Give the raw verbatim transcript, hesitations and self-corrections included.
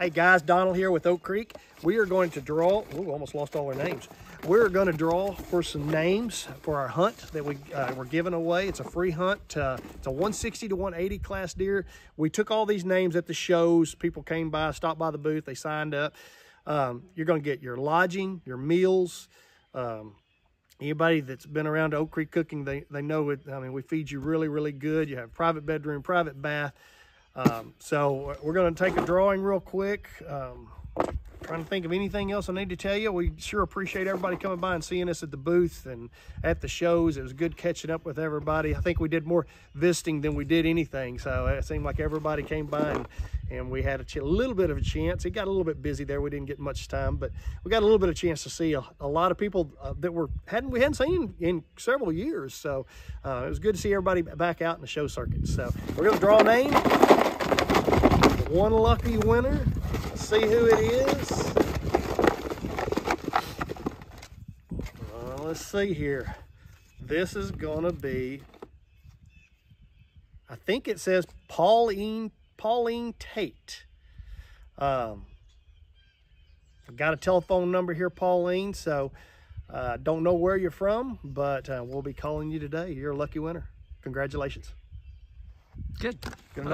Hey guys, Donald here with Oak Creek. We are going to draw, ooh, almost lost all our names. We're gonna draw for some names for our hunt that we uh, were giving away. It's a free hunt, uh, it's a one sixty to one eighty class deer. We took all these names at the shows. People came by, stopped by the booth, they signed up. Um, you're gonna get your lodging, your meals. Um, anybody that's been around to Oak Creek Cooking, they, they know it. I mean, we feed you really, really good. You have private bedroom, private bath. Um, so we're going to take a drawing real quick. Um, trying to think of anything else I need to tell you. We sure appreciate everybody coming by and seeing us at the booth and at the shows. It was good catching up with everybody. I think we did more visiting than we did anything. So it seemed like everybody came by and, and we had a, ch a little bit of a chance. It got a little bit busy there. We didn't get much time, but we got a little bit of chance to see a, a lot of people uh, that were, hadn't, we hadn't seen in, in several years. So uh, it was good to see everybody back out in the show circuit. So we're going to draw a name. One lucky winner. Let's see who it is. Uh, let's see here. This is gonna be, I think it says Pauline Pauline Tate. Um, I've got a telephone number here, Pauline. So I uh, don't know where you're from, but uh, we'll be calling you today. You're a lucky winner. Congratulations. Good. Good.